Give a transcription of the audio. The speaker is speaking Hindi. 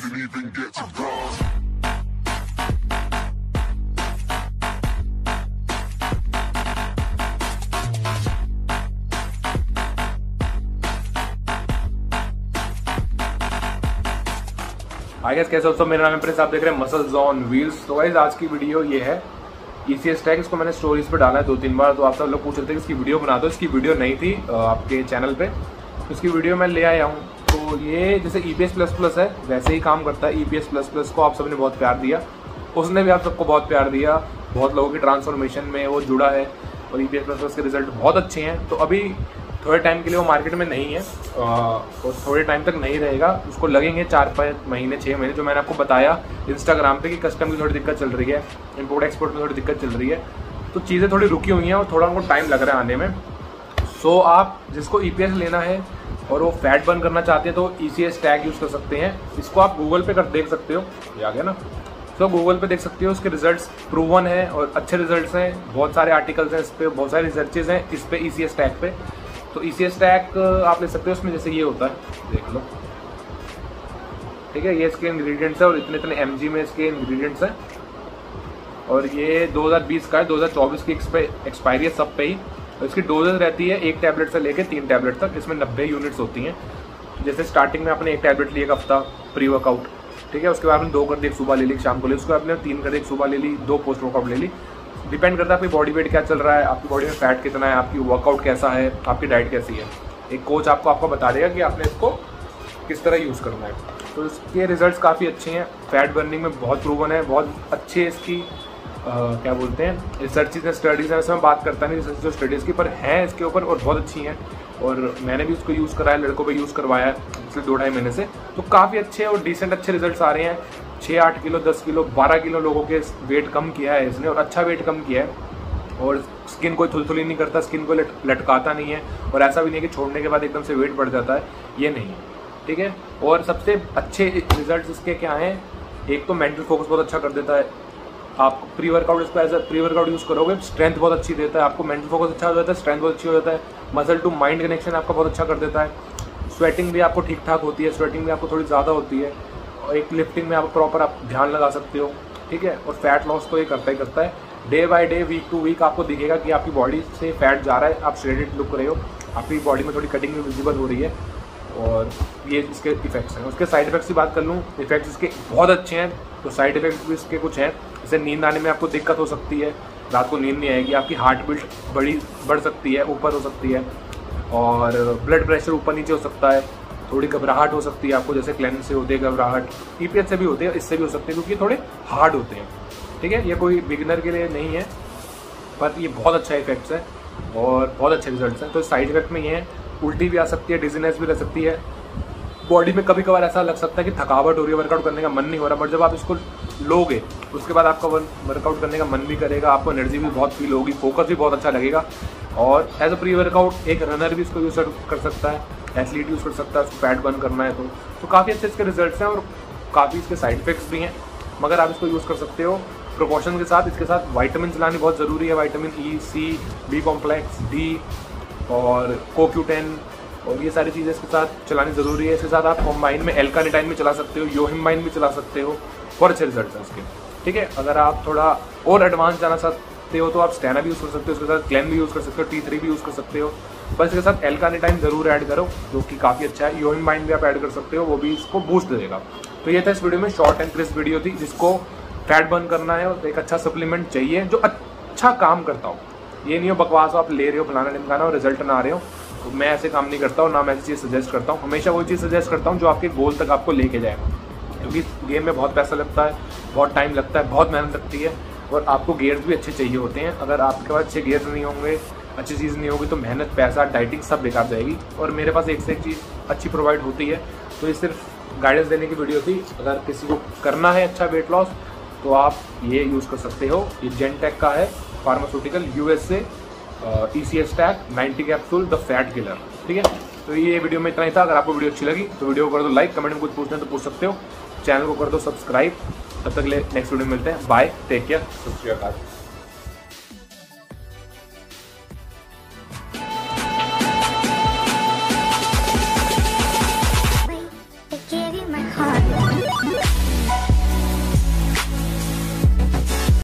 didn't even get to cross. Hi guys, कैसे हो सब? मेरा नाम है प्रिंस, आप देख रहे हैं मसल्स ऑन व्हील्स। तो गाइस आज की वीडियो ये है ECA stack। इसको मैंने स्टोरीज पे डाला है 2-3 बार। तो आप सब लोग पूछ रहे थे कि इसकी वीडियो बना दो। इसकी वीडियो नहीं थी आपके चैनल पे, इसकी वीडियो मैं ले आया हूँ। तो ये जैसे EPS plus plus है वैसे ही काम करता है। EPS plus plus को आप सबने बहुत प्यार दिया, उसने भी आप सबको बहुत प्यार दिया। बहुत लोगों की ट्रांसफॉर्मेशन में वो जुड़ा है और EPS plus plus के रिजल्ट बहुत अच्छे हैं। तो अभी थोड़े टाइम के लिए वो मार्केट में नहीं है और थोड़े टाइम तक नहीं रहेगा। उसको लगेंगे 4-5 महीने 6 महीने, जो मैंने आपको बताया इंस्टाग्राम पे कि कस्टम की थोड़ी दिक्कत चल रही है, इंपोर्ट एक्सपोर्ट में थोड़ी दिक्कत चल रही है। तो चीज़ें थोड़ी रुकी हुई हैं और थोड़ा उनको टाइम लग रहा है आने में। सो आप जिसको EPS लेना है और वो फैट बर्न करना चाहते हैं तो ECA stack यूज़ कर सकते हैं। इसको आप गूगल पे कर देख सकते हो, ये आ गया ना। तो गूगल पे देख सकते हो, उसके रिजल्ट्स प्रूवन है और अच्छे रिजल्ट्स हैं। बहुत सारे आर्टिकल्स हैं इस पर, बहुत सारे रिसर्चेज हैं इस पर ECA stack पे। तो ECA stack आप ले सकते हो। उसमें जैसे ये होता है, देख लो, ठीक है, ये इसके इंग्रेडिएंट्स हैं और इतने इतने mg में इसके इंग्रेडिएंट्स हैं। और ये 2020 का है, 2024 की एक्सपायरी है सब पे ही। तो इसकी डोजेज रहती है 1 टैबलेट से लेकर 3 टैबलेट तक। इसमें 90 यूनिट्स होती हैं। जैसे स्टार्टिंग में आपने 1 टैबलेट ली एक हफ्ता प्री वर्कआउट, ठीक है, उसके बाद आपने 2 कर दी, सुबह ले ली, शाम को ले, उसके बाद आपने 3 कर दी, सुबह ले ली, 2 पोस्ट वर्कआउट ले ली। डिपेंड करता है आपकी बॉडी वेट क्या चल रहा है, आपकी बॉडी में फैट कितना है, आपकी वर्कआउट कैसा है, आपकी डाइट कैसी है। एक कोच आपको बता देगा कि आपने इसको किस तरह यूज़ करना है। तो इसके रिजल्ट्स काफ़ी अच्छे हैं, फैट बर्निंग में बहुत प्रूवन है, बहुत अच्छे इसकी क्या बोलते हैं रिसर्चेज हैं, स्टडीज़ हैं। इसमें बात करता नहीं रिसर्च स्टडीज़ की, पर हैं इसके ऊपर और बहुत अच्छी हैं। और मैंने भी उसको यूज़ कराया, लड़कों पर यूज़ करवाया है पिछले 2-2.5 महीने से। तो काफ़ी अच्छे और डिसेंट अच्छे रिजल्ट्स आ रहे हैं। 6, 8 किलो, 10 किलो, 12 किलो लोगों के वेट कम किया है इसने, और अच्छा वेट कम किया है। और स्किन कोई थुलथुली नहीं करता, स्किन को लटकाता नहीं है, और ऐसा भी नहीं कि छोड़ने के बाद एकदम से वेट बढ़ जाता है, ये नहीं है, ठीक है। और सबसे अच्छे रिजल्ट्स इसके क्या हैं, एक तो मेंटल फोकस बहुत अच्छा कर देता है। आप प्री वर्कआउट इसको as a pre workout use करोगे, स्ट्रेंथ बहुत अच्छी देता है आपको, मेंटल फोकस अच्छा हो जाता है, स्ट्रेंथ बहुत अच्छी हो जाता है, मसल टू माइंड कनेक्शन आपका बहुत अच्छा कर देता है। स्वेटिंग भी आपको ठीक ठाक होती है, स्वेटिंग भी आपको थोड़ी ज़्यादा होती है। एक लिफ्टिंग में आप प्रॉपर आप ध्यान लगा सकते हो, ठीक है। और फैट लॉस तो ये करता ही करता है। Day by day, week to week आपको दिखेगा कि आपकी बॉडी से फैट जा रहा है, आप श्रेडेड लुक रहे हो, आपकी बॉडी में थोड़ी कटिंग भी विजिबल हो रही है। और ये इसके इफेक्ट्स हैं। उसके साइड इफेक्ट्स की बात कर लूँ, इफेक्ट्स इसके बहुत अच्छे हैं। तो साइड इफेक्ट्स भी इसके कुछ हैं, जैसे नींद आने में आपको दिक्कत हो सकती है, रात को नींद नहीं आएगी, आपकी हार्ट बीट बढ़ सकती है, ऊपर हो सकती है, और ब्लड प्रेशर ऊपर नीचे हो सकता है, थोड़ी घबराहट हो सकती है आपको, जैसे क्लैन से होती है घबराहट, EPS से भी होती है, इससे भी हो सकती है, क्योंकि ये थोड़े हार्ड होते हैं, ठीक है। ये कोई बिगिनर के लिए नहीं है, पर ये बहुत अच्छा इफेक्ट्स है और बहुत अच्छे रिजल्ट्स हैं। तो साइड इफेक्ट में ये है, उल्टी भी आ सकती है, डिजीनेस भी रह सकती है, बॉडी में कभी कभार ऐसा लग सकता है कि थकावट हो रही है, वर्कआउट करने का मन नहीं हो रहा, बट जब आप इसको लोगे उसके बाद आपका वर्कआउट करने का मन भी करेगा, आपको एनर्जी भी बहुत फील होगी, फोकस भी बहुत अच्छा लगेगा। और एज अ प्री वर्कआउट एक रनर भी इसको यूज़ कर सकता है, एथलीट यूज़ कर सकता है उसको फैट बर्न करना है। तो काफ़ी अच्छे इसके रिजल्ट्स हैं और काफ़ी इसके साइड इफेक्ट्स भी हैं, मगर आप इसको यूज़ कर सकते हो प्रोपोर्शन के साथ। इसके साथ वाइटामिन लानी बहुत ज़रूरी है, vitamin E, C, B complex, D और CoQ10, और ये सारी चीज़ें इसके साथ चलानी ज़रूरी है। इसके साथ आप कॉम्बाइन में एल्कानिटाइन भी चला सकते हो, योहिम्बाइन भी चला सकते हो, और अच्छे रिजल्ट हैं उसके, ठीक है। अगर आप थोड़ा और एडवांस जाना चाहते हो तो आप स्टैना भी यूज़ कर सकते हो, उसके साथ क्लैन भी यूज़ कर सकते हो, T3 भी यूज़ कर सकते हो, पर इसके साथ एल्कानिटाइन ज़रूर ऐड करो जो कि काफ़ी अच्छा है। योहिम्बाइन भी आप ऐड कर सकते हो, वो भी इसको बूस्ट देगा। तो ये था इस वीडियो में, शॉर्ट एंड क्रिस्प वीडियो थी। जिसको फैट बर्न करना है और एक अच्छा सप्लीमेंट चाहिए जो अच्छा काम करता हो, ये नहीं हो बकवास हो आप ले रहे हो फलाना ढिमकाना और रिजल्ट ना आ रहे हो। तो मैं ऐसे काम नहीं करता हूँ, ना मैं ऐसी चीज़ सजेस्ट करता हूँ। हमेशा वही चीज़ सजेस्ट करता हूँ जो आपके गोल तक आपको लेके जाए, क्योंकि गेम में बहुत पैसा लगता है, बहुत टाइम लगता है, बहुत मेहनत लगती है, और आपको गियर्स भी अच्छे चाहिए होते हैं। अगर आपके पास अच्छे गियर्स नहीं होंगे, अच्छी चीज़ नहीं होगी, तो मेहनत, पैसा, डाइटिंग सब बेकार जाएगी। और मेरे पास एक से एक चीज़ अच्छी प्रोवाइड होती है। तो ये सिर्फ गाइडेंस देने की वीडियो थी। अगर किसी को करना है अच्छा वेट लॉस तो आप ये यूज़ कर सकते हो। ये Gen Tec का है, pharmaceutical, USA, ECA stack 90 capsule, the fat killer, ठीक है। तो ये वीडियो में इतना ही था। अगर आपको वीडियो अच्छी लगी तो वीडियो को कर दो लाइक, कमेंट में कुछ पूछना है तो पूछ सकते हो, चैनल को कर दो सब्सक्राइब। तब तक के लिए नेक्स्ट वीडियो में मिलते हैं, बाय, टेक केयर, शुक्रिया।